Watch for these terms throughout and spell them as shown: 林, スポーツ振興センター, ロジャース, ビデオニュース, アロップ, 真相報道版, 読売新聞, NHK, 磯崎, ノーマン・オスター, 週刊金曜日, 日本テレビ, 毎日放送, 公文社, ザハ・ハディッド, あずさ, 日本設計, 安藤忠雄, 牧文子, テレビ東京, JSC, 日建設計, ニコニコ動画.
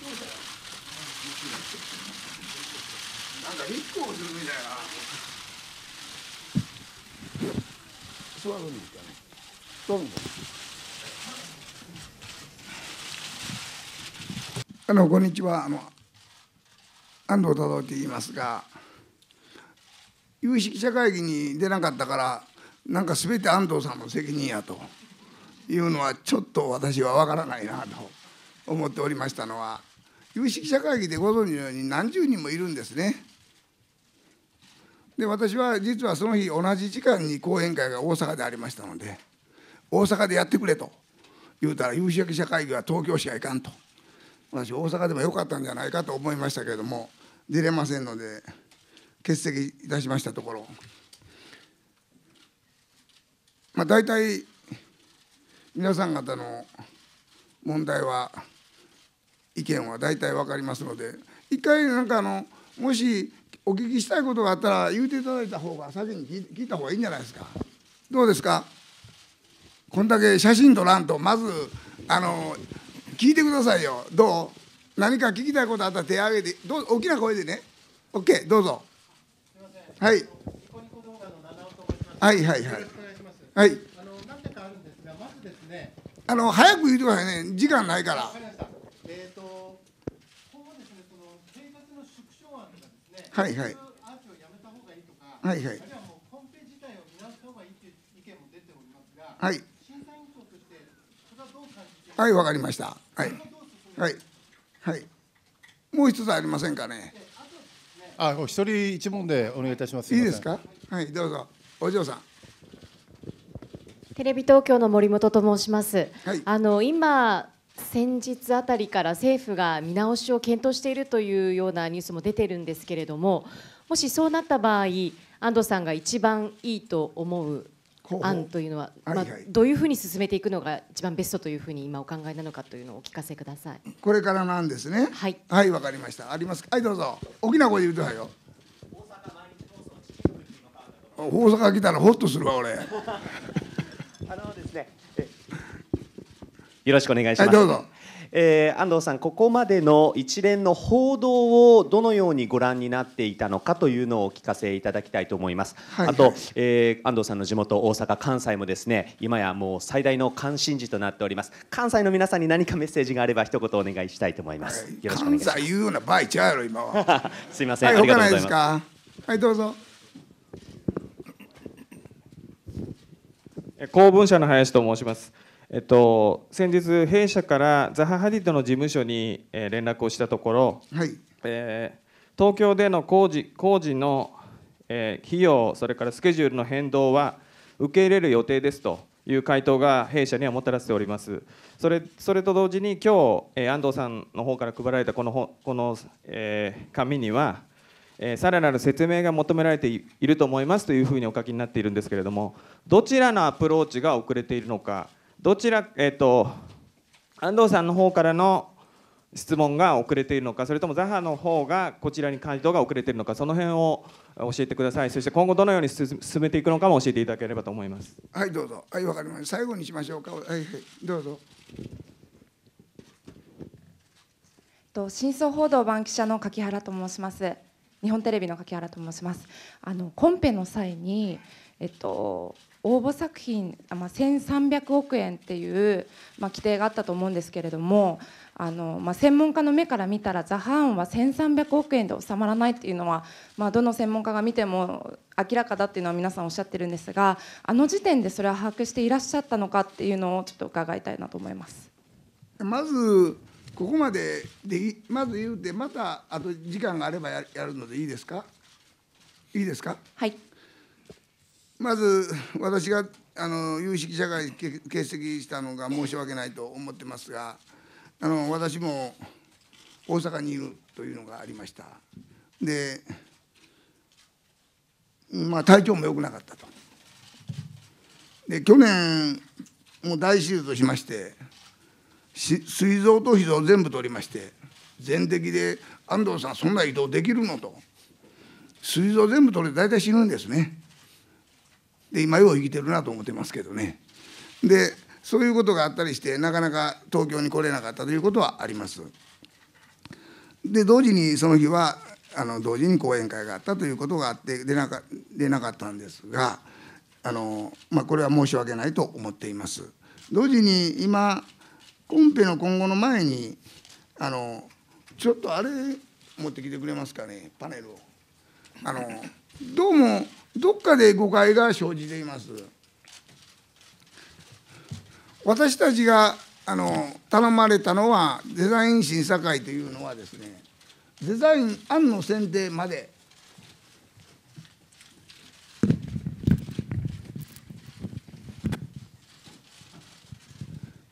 なんか日光するみたいな。座るんですかね。どうも。こんにちは。安藤忠夫と言いますが、有識者会議に出なかったから、なんかすべて安藤さんの責任やというのはちょっと私はわからないなと思っておりましたのは、有識者会議でご存知のように何十人もいるんですね。で、私は実はその日同じ時間に講演会が大阪でありましたので、大阪でやってくれと言うたら、有識者会議は東京しかいかんと。私、大阪でもよかったんじゃないかと思いましたけれども、出れませんので欠席いたしましたところ、大体皆さん方の問題は意見は大体分かりますので、一回なんかもしお聞きしたいことがあったら言うていただいた方が、先に聞いた方がいいんじゃないですか。どうですか。こんだけ写真撮らんとまず聞いてくださいよ。どう、何か聞きたいことあったら手を挙げて、どう、大きな声でね。 OK、 どうぞ。すいません、はい、ニコニコ動画の七尾と申します。はいはいはいはい。何点かあるんですが、まずですね、早く言ってくださいね、時間ないから。わかりました。今後ですね、その生活の縮小案とかですね、はいはい、アーチをやめた方がいいとか、はいはい、あるいはもうコンペ自体を見直した方がいいという意見も出ておりますが、はい、審査委員長としてそれはどう感じていますか。はい、わかりました。はいはいはい。もう一つありませんかね。あ、お一人一問でお願いいたします。いいですか。はい、どうぞ。お嬢さん。テレビ東京の森本と申します。はい、今先日あたりから政府が見直しを検討しているというようなニュースも出てるんですけれども、もしそうなった場合、安藤さんが一番いいと思う案というのは、どういうふうに進めていくのが一番ベストというふうに今お考えなのかというのをお聞かせください。これからなんですね。はい、はい、わかりました。ありますか。はい、どうぞ。大きな声で言うとはよ。大阪来たらホッとするわ俺。ですね、よろしくお願いします。はい、どうぞ。安藤さん、ここまでの一連の報道をどのようにご覧になっていたのかというのをお聞かせいただきたいと思います。はいはい、あと、安藤さんの地元大阪、関西もですね、今やもう最大の関心事となっております。関西の皆さんに何かメッセージがあれば一言お願いしたいと思います。はい、よろしくお願いします。関西言うような場合ちゃうやろ今は。すいません、はい、ありがとうございます。はい、どうぞ。公文社の林と申します。先日弊社からザハ・ハディッドの事務所に連絡をしたところ、はい、東京での工事の費用、それからスケジュールの変動は受け入れる予定ですという回答が弊社にはもたらしております。それと同時に今日安藤さんの方から配られたこの紙には、さらなる説明が求められていると思いますというふうにお書きになっているんですけれども、どちらのアプローチが遅れているのか、どちら、安藤さんの方からの質問が遅れているのか、それともザハの方がこちらに回答が遅れているのか、その辺を教えてください。そして今後どのように進めていくのかも教えていただければと思います。はい、どうぞ。はい、わかりました。最後にしましょうか。はい、はい、どうぞ。真相報道版記者の柿原と申します。日本テレビの柿原と申します。コンペの際に、応募作品、1300億円っていう、規定があったと思うんですけれども、専門家の目から見たらザ・ハーンは1300億円で収まらないっていうのは、どの専門家が見ても明らかだっていうのは皆さんおっしゃってるんですが、あの時点でそれは把握していらっしゃったのかっていうのをちょっと伺いたいなと思います。まずここまでで、まず言うて、またあと時間があればやるのでいいですか。いいですか。はい。まず私が有識者会欠席したのが申し訳ないと思ってますが、私も大阪にいるというのがありました。で、体調も良くなかったと。で、去年も大手術しまして。膵臓と脾臓全部取りまして、全摘で安藤さんそんな移動できるのと、膵臓全部取れて大体死ぬんですね。で、今よう生きてるなと思ってますけどね。で、そういうことがあったりして、なかなか東京に来れなかったということはあります。で同時にその日は同時に講演会があったということがあって出なかったんですが、これは申し訳ないと思っています。同時に今コンペの今後の前にちょっとあれ持ってきてくれますかね、パネルを。どうもどっかで誤解が生じています。私たちが頼まれたのはデザイン審査会というのはですね、デザイン案の選定まで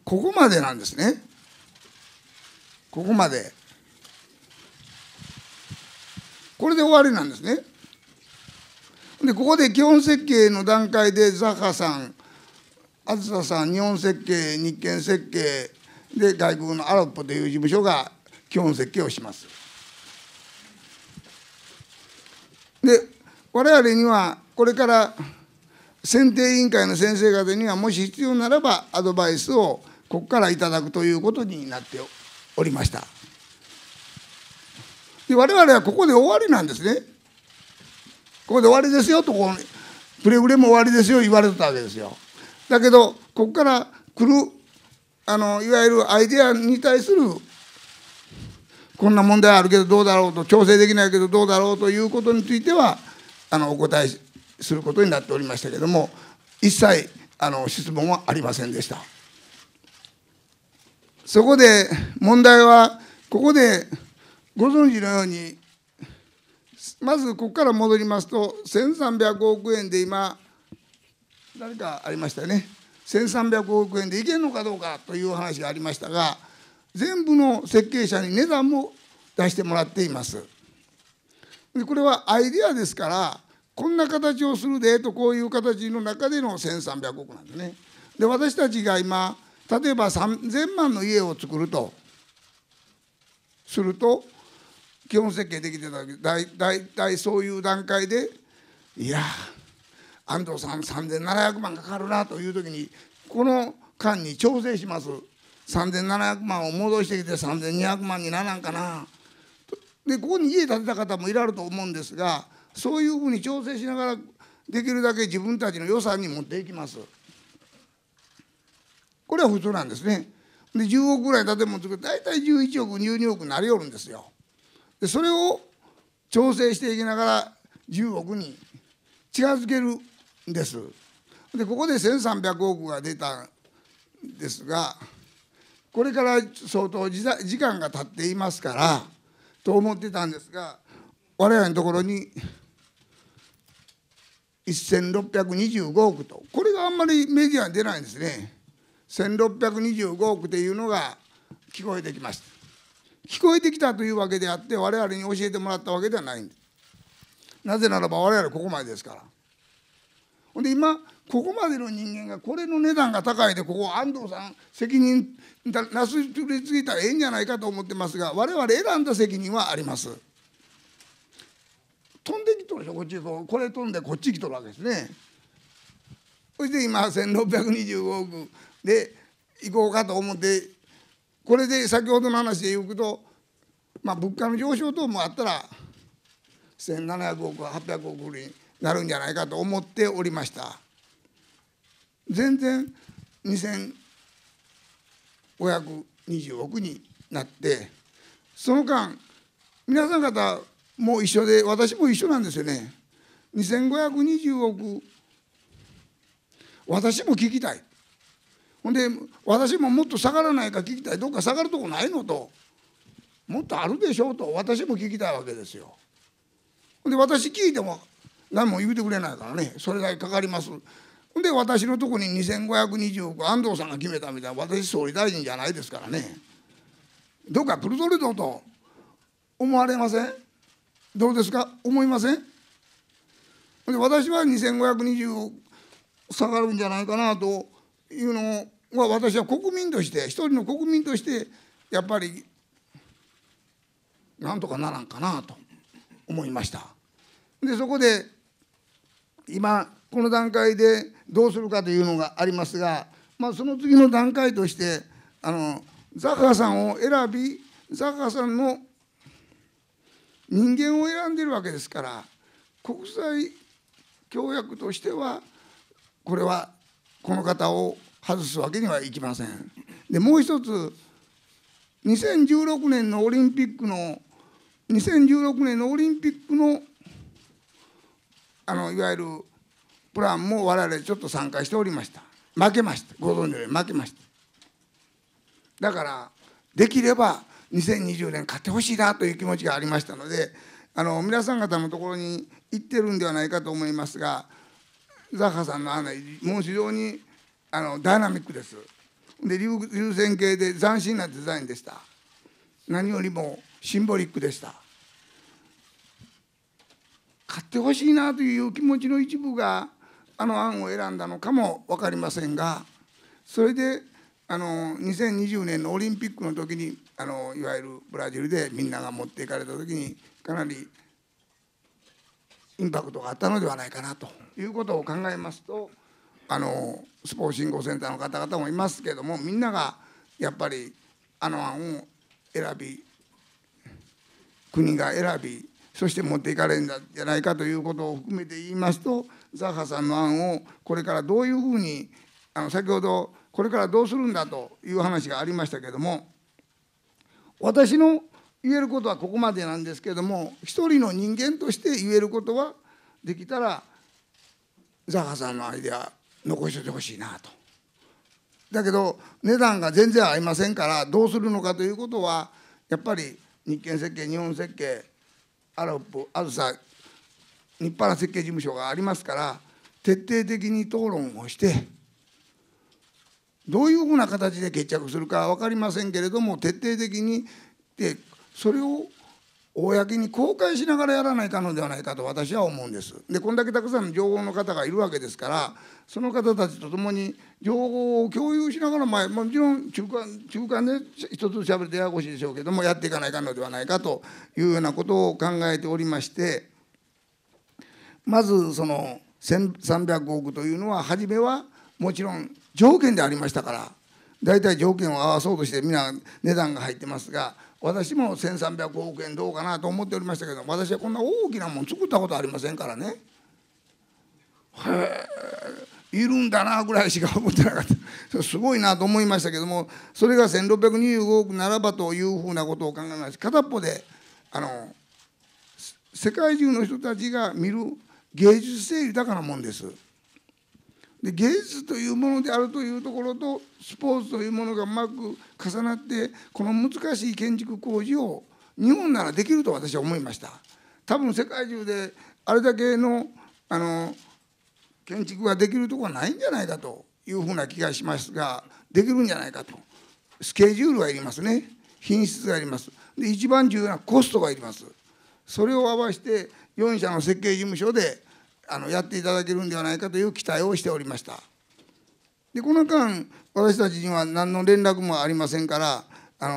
ここまでなんですね。ここまで。これで終わりなんですね。でここで基本設計の段階でザハさん、あずささん、日本設計、日建設計で外国のアロッポという事務所が基本設計をします。で我々にはこれから選定委員会の先生方にはもし必要ならばアドバイスをここからいただくということになっておりました。で我々はここで終わりなんですね。ここで終わりですよとこうくれぐれも終わりですよ言われてたわけですよ。だけどここから来るいわゆるアイデアに対するこんな問題あるけどどうだろうと調整できないけどどうだろうということについてはお答えすることになっておりましたけども、一切質問はありませんでした。そこで問題はここでご存知のようにまずここから戻りますと1300億円で今誰かありましたよね、1300億円でいけるのかどうかという話がありましたが、全部の設計者に値段も出してもらっています。でこれはアイデアですからこんな形をするでとこういう形の中での1300億なんですね。で私たちが今例えば3000万の家を作るとすると基本設計できてたけど大体そういう段階でいや安藤さん3700万かかるなという時にこの間に調整します。3700万を戻してきて3200万にならんかなでここに家建てた方もいられると思うんですが、そういうふうに調整しながらできるだけ自分たちの予算に持っていきます。これは普通なんですね。で10億ぐらい建物作って大体11億12億になりおるんですよ。でそれを調整していきながら10億に近づけるんです。でここで1300億が出たんですが、これから相当時間が経っていますからと思ってたんですが、我々のところに1625億とこれがあんまりメディアに出ないんですね。1625億というのが聞こえてきました。聞こえてきたというわけであって我々に教えてもらったわけではないんです。なぜならば我々ここまでですから。ほんで今ここまでの人間がこれの値段が高いでここ安藤さん責任なすりついたらええんじゃないかと思ってますが、我々選んだ責任はあります。飛んできとるでしょ、こっちこれ飛んでこっち来とるわけですね。そして今1625億で行こうかと思ってこれで先ほどの話で言うと、物価の上昇等もあったら1700億800億になるんじゃないかと思っておりました。全然2520億になってその間皆さん方も一緒で私も一緒なんですよね。2520億私も聞きたい。ほんで私ももっと下がらないか聞きたい。どっか下がるとこないのと、もっとあるでしょうと私も聞きたいわけですよ。ほんで私聞いても何も言うてくれないからね、それだけかかります。ほんで私のとこに2520億安藤さんが決めたみたいな、私総理大臣じゃないですからね、どっか来るぞるぞと思われません？どうですか？思いません？ほんで私は2520億下がるんじゃないかなというのは私は国民として一人の国民としてやっぱりなんとかならんかなと思いました。でそこで今この段階でどうするかというのがありますが、その次の段階としてザハさんを選びザハさんの人間を選んでるわけですから、国際協約としてはこれはこの方を外すわけにはいきません。でもう一つ、2016年のオリンピックのいわゆるプランも我々ちょっと参加しておりました。負けました。ご存知のように負けました。だからできれば2020年勝ってほしいなという気持ちがありましたので、皆さん方のところに行ってるんではないかと思いますが、ザッハさんの案内もう非常にダイナミックです。で、流線形で斬新なデザインでした。何よりもシンボリックでした。勝ってほしいなという気持ちの一部が案を選んだのかも分かりませんが、それで2020年のオリンピックの時にいわゆるブラジルでみんなが持っていかれた時にかなりインパクトがあったのではないかなということを考えますと、スポーツ振興センターの方々もいますけれども、みんながやっぱり案を選び、国が選び、そして持っていかれるんじゃないかということを含めて言いますと、ザッハさんの案をこれからどういうふうに先ほどこれからどうするんだという話がありましたけれども、私の言えることはここまでなんですけれども、一人の人間として言えることは、できたらザッハさんのアイデア残しておいてほしいなと。だけど値段が全然合いませんから、どうするのかということはやっぱり日建設計、日本設計、アロップ、あずさ、日原設計事務所がありますから、徹底的に討論をして、どういうふうな形で決着するか分かりませんけれども、徹底的にでそれを公に公開しながらやらないかのではないかと私は思うんです。でこんだけたくさんの情報の方がいるわけですから、その方たちと共に情報を共有しながら、もちろん中間で一つしゃべってややこしいでしょうけども、やっていかないかのではないかというようなことを考えておりまして、まずその1300億というのは初めはもちろん条件でありましたから、大体条件を合わそうとしてみんな値段が入ってますが、私も1300億円どうかなと思っておりましたけど、私はこんな大きなもん作ったことありませんからね。いるんだなぐらいしか思ってなかった。すごいなと思いましたけども、それが1625億ならばというふうなことを考えます。片っぽで世界中の人たちが見る芸術性豊かなもんです。で芸術というものであるというところとスポーツというものがうまく重なって、この難しい建築工事を日本ならできると私は思いました。多分世界中であれだけの建築ができるところはないんじゃないかというふうな気がしますが、できるんじゃないかと。スケジュールがいりますね。品質がいります。で一番重要なコストがいります。それを合わせて4社の設計事務所でやっていただけるんではないかという期待をしておりました。でこの間私たちには何の連絡もありませんから、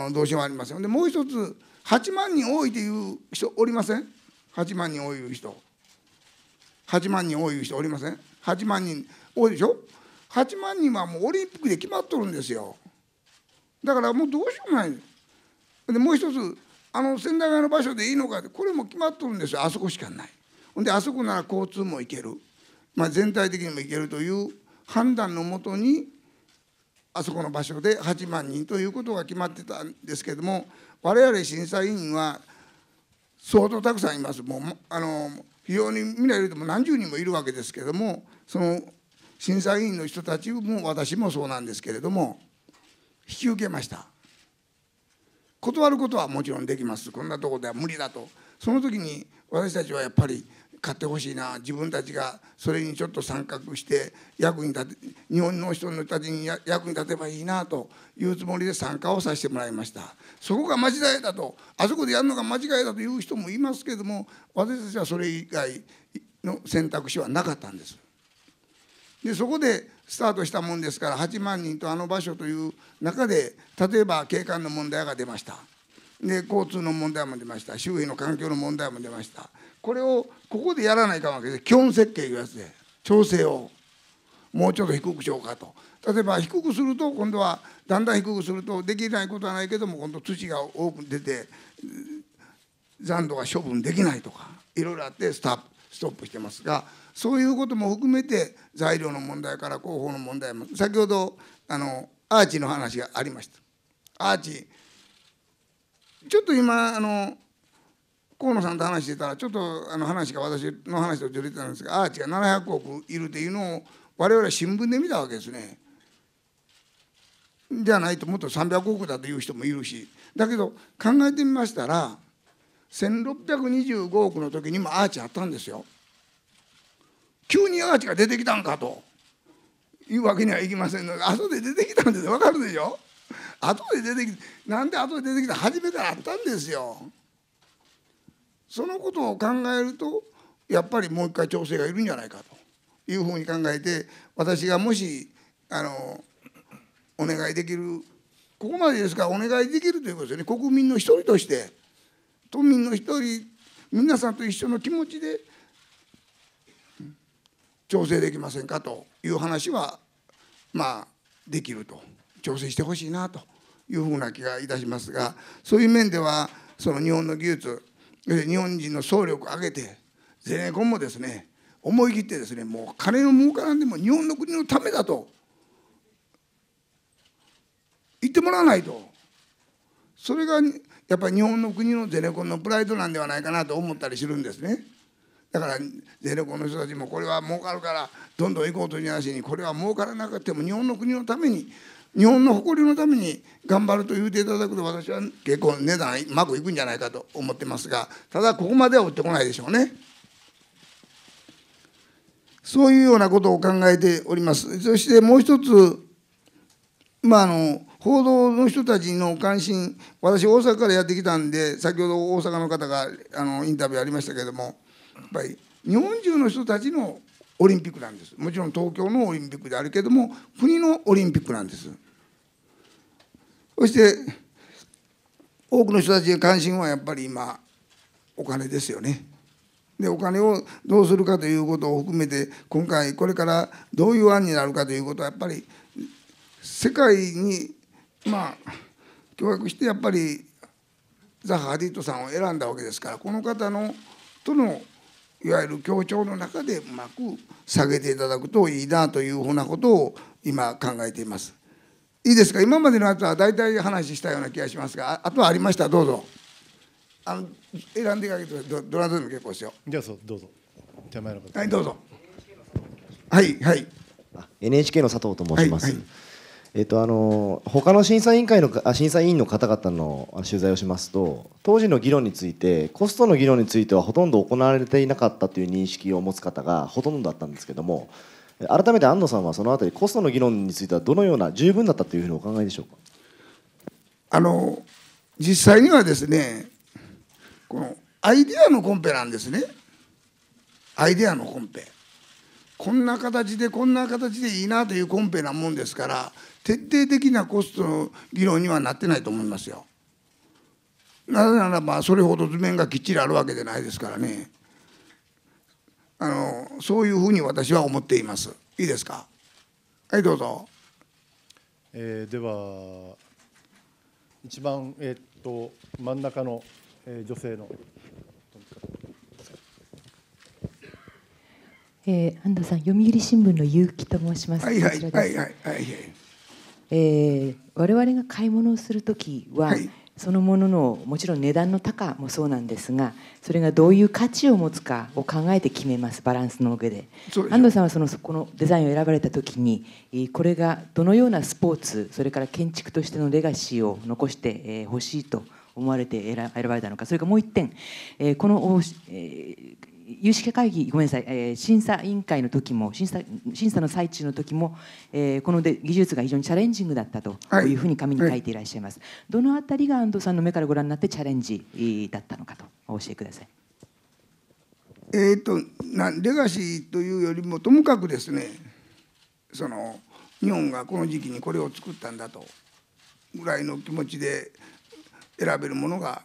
どうしようもありません。でもう一つ、8万人多いという人おりません？8万人多い人おりません？8万人多いでしょ。8万人はもうオリンピックで決まっとるんですよ。だからもうどうしようもない。でもう一つ、仙台側の場所でいいのかって、これも決まっとるんですよ。あそこしかない。であそこなら交通も行ける、全体的にも行けるという判断のもとに、あそこの場所で8万人ということが決まってたんですけれども、我々審査委員は相当たくさんいます。もう非常にみんなよりも何十人もいるわけですけれども、その審査委員の人たちも私もそうなんですけれども、引き受けました。断ることはもちろんできます。こんなところでは無理だと。その時に私たちはやっぱり買ってほしいな、自分たちがそれにちょっと参画して役に立て、日本の人たちに役に立てばいいなというつもりで参加をさせてもらいました。そこが間違いだと、あそこでやるのが間違いだという人もいますけれども、私たちはそれ以外の選択肢はなかったんです。でそこでスタートしたもんですから、8万人と場所という中で、例えば景観の問題が出ました。で交通の問題も出ました。周囲の環境の問題も出ました。これをここでやらないかんわけで、基本設計いうやつで調整をもうちょっと低くしようかと。例えば低くすると、今度はだんだん低くするとできないことはないけども、今度土が多く出て残土が処分できないとかいろいろあってストップしてますが、そういうことも含めて材料の問題から工法の問題も、先ほどアーチの話がありました。アーチちょっと今河野さんと話してたらちょっと話が私の話とずれてたんですが、アーチが700億いるというのを我々新聞で見たわけですね。じゃないともっと300億だという人もいるし、だけど考えてみましたら1625億の時にもアーチあったんですよ。急にアーチが出てきたんかというわけにはいきませんので、後で出てきたんです。分かるでしょ。後で出てきて、なんで後で出てきた、初めからあったんですよ。そのことを考えるとやっぱりもう一回調整がいるんじゃないかというふうに考えて、私がもしお願いできる、ここまでですからお願いできるということですよね。国民の一人として、都民の一人、皆さんと一緒の気持ちで調整できませんかという話は、まあできると、調整してほしいなというふうな気がいたしますが、そういう面では、その日本の技術、日本人の総力を挙げて、ゼネコンもですね、思い切ってですね、もう金の儲からんでも日本の国のためだと。言ってもらわないと、それがやっぱり日本の国のゼネコンのプライドなんではないかなと思ったりするんですね。だからゼネコンの人たちもこれは儲かるからどんどん行こうという話に、これは儲からなくても日本の国のために、日本の誇りのために頑張ると言うていただくと、私は結構値段うまくいくんじゃないかと思ってますが、ただここまでは追ってこないでしょうね。そういうようなことを考えております。そしてもう一つ、報道の人たちの関心、私、大阪からやってきたんで、先ほど大阪の方がインタビューありましたけれども、やっぱり日本中の人たちのオリンピックなんです。もちろん東京のオリンピックであるけれども、国のオリンピックなんです。そして、多くの人たちの関心はやっぱり今、お金ですよね。で、お金をどうするかということを含めて、今回、これからどういう案になるかということは、やっぱり世界に、協力してやっぱりザ・ハディッドさんを選んだわけですから、この方とのいわゆる協調の中でうまく下げていただくといいなというふうなことを今考えています。いいですか、今までのやつは大体話したような気がしますが、あとはありましたらどうぞ。選んでいただけたらどなたでも結構ですよ。じゃあどうぞ。手前の方。はい、どうぞ。はいはい。NHK の佐藤と申します。はいはい、他の審査委員の方々の取材をしますと、当時の議論について、コストの議論についてはほとんど行われていなかったという認識を持つ方がほとんどだったんですけども、改めて安野さんはそのあたりコストの議論についてはどのような十分だったというふうにお考えでしょうか。実際にはですね、このアイデアのコンペなんですね。アイデアのコンペ、こんな形でこんな形でいいなというコンペなもんですから、徹底的なコストの議論にはなってないと思いますよ。なぜならばそれほど図面がきっちりあるわけじゃないですからね。そういうふうに私は思っています。いいですか。はい、どうぞ。では一番真ん中の、女性の。安野さん、読売新聞の結城と申します。はいはいはいはいはい。我々が買い物をするときは、はい、そのもののもちろん値段の高もそうなんですが、それがどういう価値を持つかを考えて決めます。バランスの上で安野さんはこのデザインを選ばれたときに、これがどのようなスポーツ、それから建築としてのレガシーを残してほしいと思われて選ばれたのか。それからもう一点、この有識者会議、ごめんなさい、審査委員会の時も審査の最中の時も、この技術が非常にチャレンジングだったというふうに紙に書いていらっしゃいます。はいはい、どのあたりが安藤さんの目からご覧になってチャレンジだったのかと教えてください。レガシーというよりもともかくですね、日本がこの時期にこれを作ったんだとぐらいの気持ちで選べるものが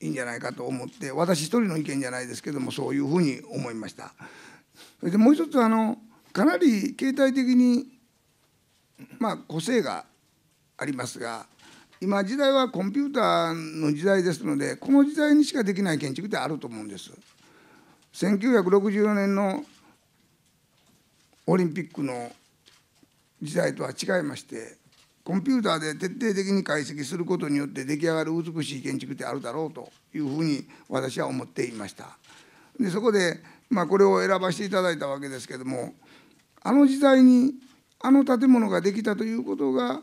いいんじゃないかと思って、私一人の意見じゃないですけども、そういうふうに思いました。それでもう一つ、かなり形態的に個性がありますが、今時代はコンピューターの時代ですので、この時代にしかできない建築ってあると思うんです。1964年のオリンピックの時代とは違いまして、コンピューターで徹底的に解析することによって出来上がる美しい建築ってあるだろうというふうに私は思っていました。でそこで、これを選ばせていただいたわけですけども、あの時代にあの建物ができたということが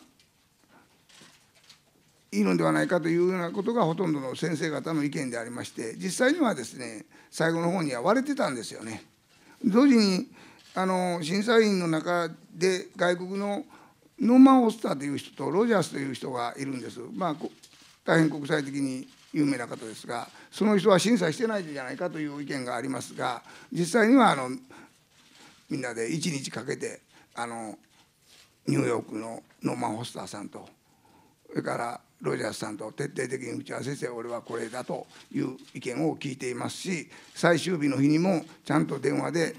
いいのではないかというようなことがほとんどの先生方の意見でありまして、実際にはですね、最後の方には割れてたんですよね。同時に審査員の中で外国のノーマン・オスターという人とロジャースという人がいるんです。大変国際的に有名な方ですが、その人は審査してないじゃないかという意見がありますが、実際にはみんなで1日かけてニューヨークのノーマン・ホスターさんと、それからロジャースさんと徹底的に打ち合わせして、俺はこれだという意見を聞いていますし、最終日の日にもちゃんと電話で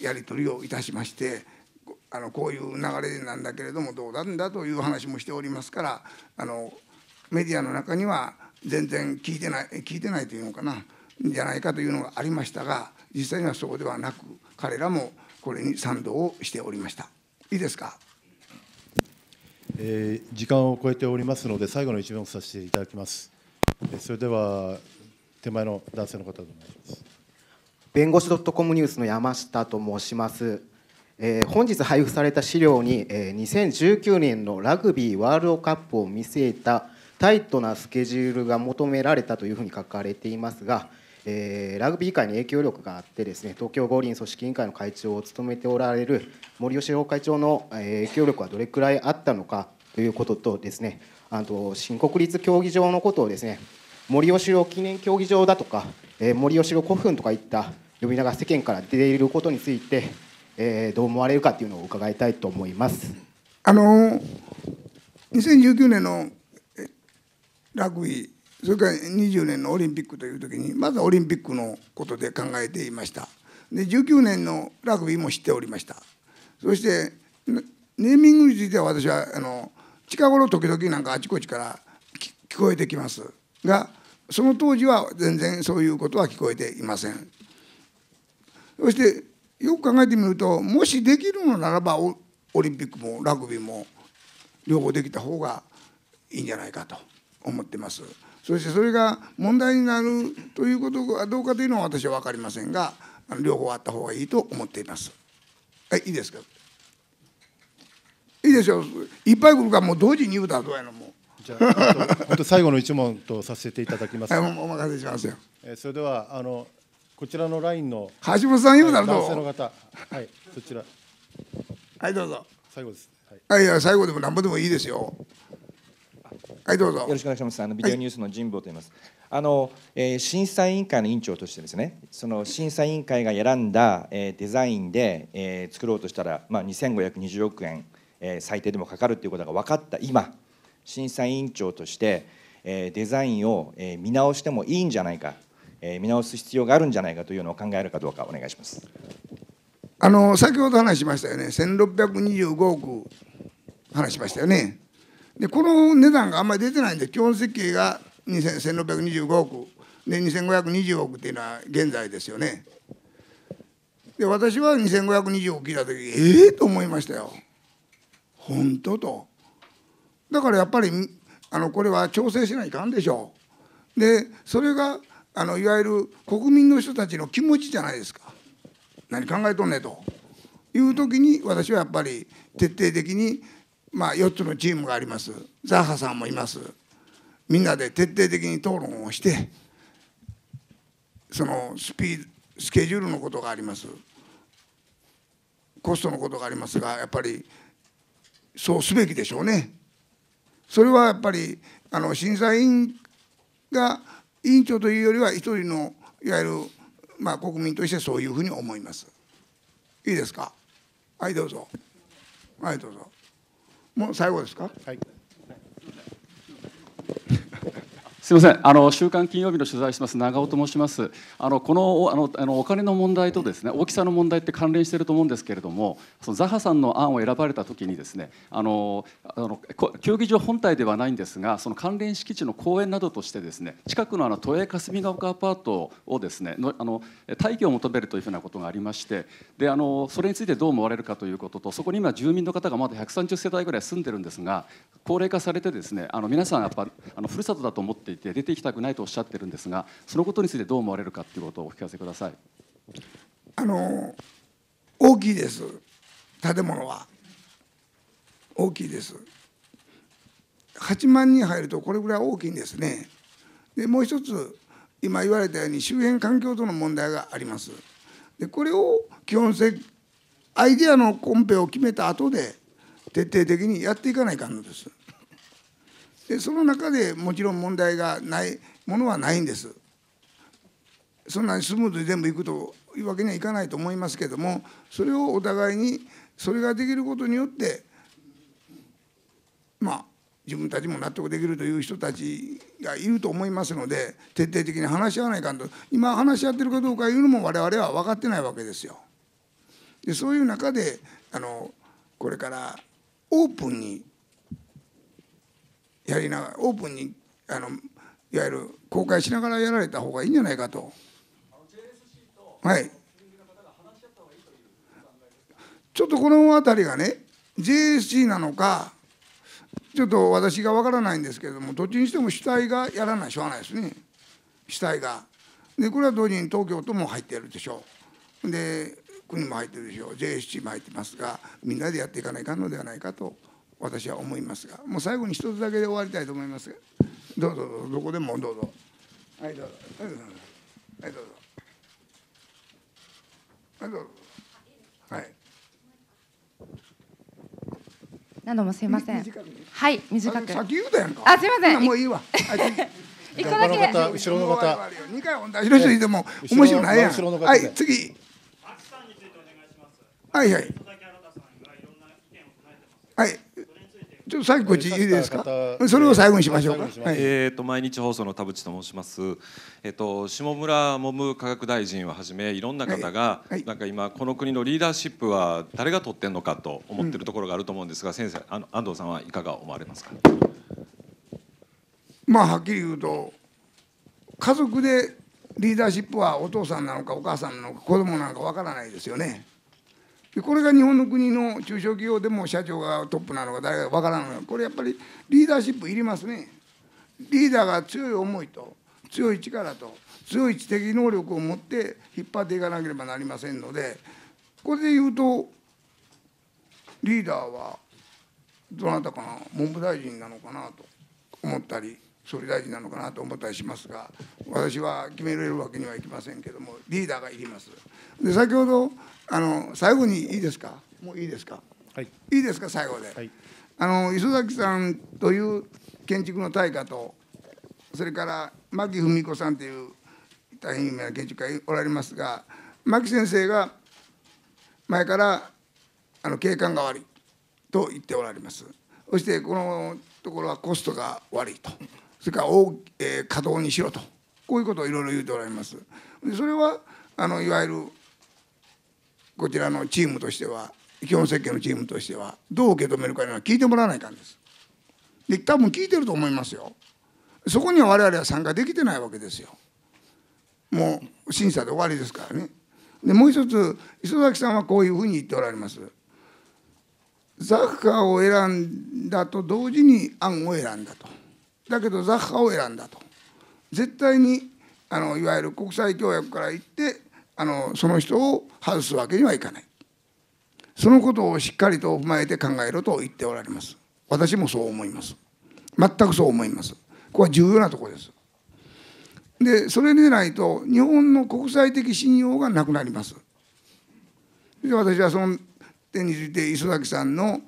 やり取りをいたしまして、こういう流れなんだけれどもどうなんだという話もしておりますから、メディアの中には全然聞いてないというのかな、じゃないかというのがありましたが、実際にはそうではなく、彼らもこれに賛同をしておりました。いいですか。時間を超えておりますので、最後の一問をさせていただきます。それでは手前の男性の方でお願いします。弁護士.comニュースの山下と申します。本日配布された資料に、2019年のラグビーワールドカップを見据えたタイトなスケジュールが求められたというふうに書かれていますが、ラグビー界に影響力があってですね、東京五輪組織委員会の会長を務めておられる森喜朗会長の影響力はどれくらいあったのかということとですね、新国立競技場のことをですね、森喜朗記念競技場だとか、森喜朗古墳とかいった呼び名が世間から出ていることについて、どう思われるかというのを伺いたいと思います。2019年のラグビー、それから20年のオリンピックというときに、まずはオリンピックのことで考えていました。で、19年のラグビーも知っておりました。そしてネーミングについては私は近頃時々なんかあちこちから聞こえてきますが、その当時は全然そういうことは聞こえていません。そしてよく考えてみると、もしできるのならばオリンピックもラグビーも両方できた方がいいんじゃないかと思ってます。そしてそれが問題になるということがどうかというのは私は分かりませんが、両方あった方がいいと思っています。はい、いいですか。いいでしょう。いっぱい来るからもう同時に言うたらどうやのもう。じゃあ本当最後の一問とさせていただきます。はい、お任せしますよ。それではこちらのラインの橋本さん、言うだろうと。男性の方、はい、そちら。はい、どうぞ。最後です。はい、いや最後でもなんぼでもいいですよ。はい、どうぞ。よろしくお願いします。ビデオニュースの神保と言います。審査委員会の委員長としてですね、その審査委員会が選んだ、デザインで、作ろうとしたら、2520億円、最低でもかかるということが分かった今、審査委員長として、デザインを、見直してもいいんじゃないか、見直す必要があるんじゃないかというのを考えるかどうかお願いします。先ほど話しましたよね、1625億話しましたよね。でこの値段があんまり出てないんで、基本設計が1625億で2520億っていうのは現在ですよね。で私は2520億聞いた時、と思いましたよ、本当と。だからやっぱりこれは調整しないかんでしょう。でそれがいわゆる国民の人たちの気持ちじゃないですか。何考えとんねという時に、私はやっぱり徹底的に4つのチームがあります。ザッハさんもいます。みんなで徹底的に討論をして、そのスケジュールのことがあります、コストのことがありますが、やっぱりそうすべきでしょうね。それはやっぱり審査委員が委員長というよりは、一人のいわゆる国民としてそういうふうに思います。いいですか。はいどうぞ。はいどうぞ。もう最後ですか。はい。すみません、週刊金曜日の取材します長尾と申します。このお金の問題とですね、大きさの問題って関連していると思うんですけれども、そのザハさんの案を選ばれたときにですね、競技場本体ではないんですが、その関連敷地の公園などとしてですね、近くの都営霞ヶ丘アパートをですねの退去を求めるというふうなことがありまして、でそれについてどう思われるかということと、そこに今住民の方がまだ130世帯ぐらい住んでるんですが、高齢化されてですね、皆さんやっぱふるさとだと思っていて出ていきたくないとおっしゃってるんですが、そのことについてどう思われるかということをお聞かせください。大きいです。建物は大きいです。8万人入るとこれぐらい大きいんですね。でもう一つ、今言われたように周辺環境との問題があります。でこれを基本性アイデアのコンペを決めた後で徹底的にやっていかないかんのです。でその中でもちろん問題がないものはないんです。そんなにスムーズに全部いくというわけにはいかないと思いますけども、それをお互いにそれができることによって、まあ自分たちも納得できるという人たちがいると思いますので、徹底的に話し合わないかんと。今話し合ってるかどうかいうのも我々は分かってないわけですよ。でそういう中でこれからオープンにやりながら、オープンにいわゆる公開しながらやられた方がいいんじゃないかと。JSC と住民の方が話し合った方がいいという考えですか。ちょっとこの辺りがね、 JSC なのかちょっと私が分からないんですけれども、どっちにしても主体がやらないしょうがないですね。主体がで、これは同時に東京都も入っているでしょう、で国も入っているでしょう、 JSC も入ってますが、みんなでやっていかないかんのではないかと私は思いますが、もう最後に一つだけで終わりたいと思いますが、どうぞどうぞ、どこでもどうぞ、はいどうぞ、はいどうぞ、はいどうぞ、はい。何度もすいません。はい、短く。先言うたやんか。あ、すいません。もういいわ。一個だけ。後ろの方。二回同じの人いても面白ないやん。はい、次。あきさんについてお願いします。はいはい。はい。ちょっと最後こっちいいですか。それを最後にしましょうか。毎日放送の田淵と申します。下村文部科学大臣をはじめいろんな方がなんか今この国のリーダーシップは誰が取ってんのかと思ってるところがあると思うんですが、先生、安藤さんはいかが思われますか。まあはっきり言うと、家族でリーダーシップはお父さんなのかお母さんなのか子供なのかわからないですよね。これが日本の国の中小企業でも社長がトップなのか誰が分からないのか、これやっぱりリーダーシップいりますね。リーダーが強い思いと強い力と強い知的能力を持って引っ張っていかなければなりませんので、これで言うとリーダーはどなたかな、文部大臣なのかなと思ったり総理大臣なのかなと思ったりしますが、私は決められるわけにはいきませんけども、リーダーがいります。で先ほど最後にいいですか、もういいですか、はい、いいですか最後で、はい、磯崎さんという建築の大家と、それから牧文子さんという大変有名な建築家がおられますが、牧先生が前から景観が悪いと言っておられます。そしてこのところはコストが悪いと、それから稼働にしろと、こういうことをいろいろ言うておられます。でそれはいわゆるこちらのチームとしては、基本設計のチームとしてはどう受け止めるかいうのは聞いてもらわないかんです。で多分聞いてると思いますよ。そこには我々は参加できてないわけですよ。もう審査で終わりですからね。でもう一つ、磯崎さんはこういうふうに言っておられます。ザッハを選んだと同時に案を選んだと。だけどザッハを選んだと。絶対にいわゆる国際協約から言ってその人を外すわけにはいかない。そのことをしっかりと踏まえて考えろと言っておられます。私もそう思います。全くそう思います。ここは重要なところです。でそれでないと日本の国際的信用がなくなります。で私はその点について磯崎さんの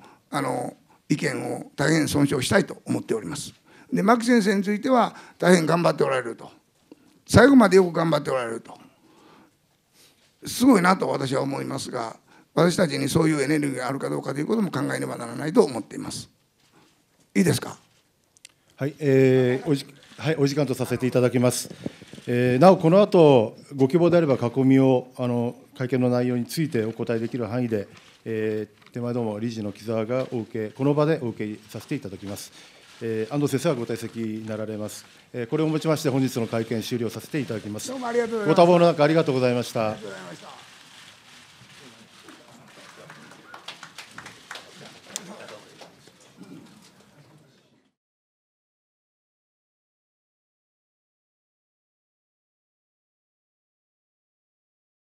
意見を大変尊重したいと思っております。で牧先生については大変頑張っておられると、最後までよく頑張っておられると、すごいなと私は思いますが、私たちにそういうエネルギーがあるかどうかということも考えねばならないと思っています。いいですか。はい、お時間とさせていただきます。なお、この後ご希望であれば囲みを会見の内容についてお答えできる範囲で、手前ども理事の木澤がこの場でお受けさせていただきます。安藤先生はご退席になられます。これをもちまして本日の会見終了させていただきます。どうもありがとうございます。ご多忙の中ありがとうございました。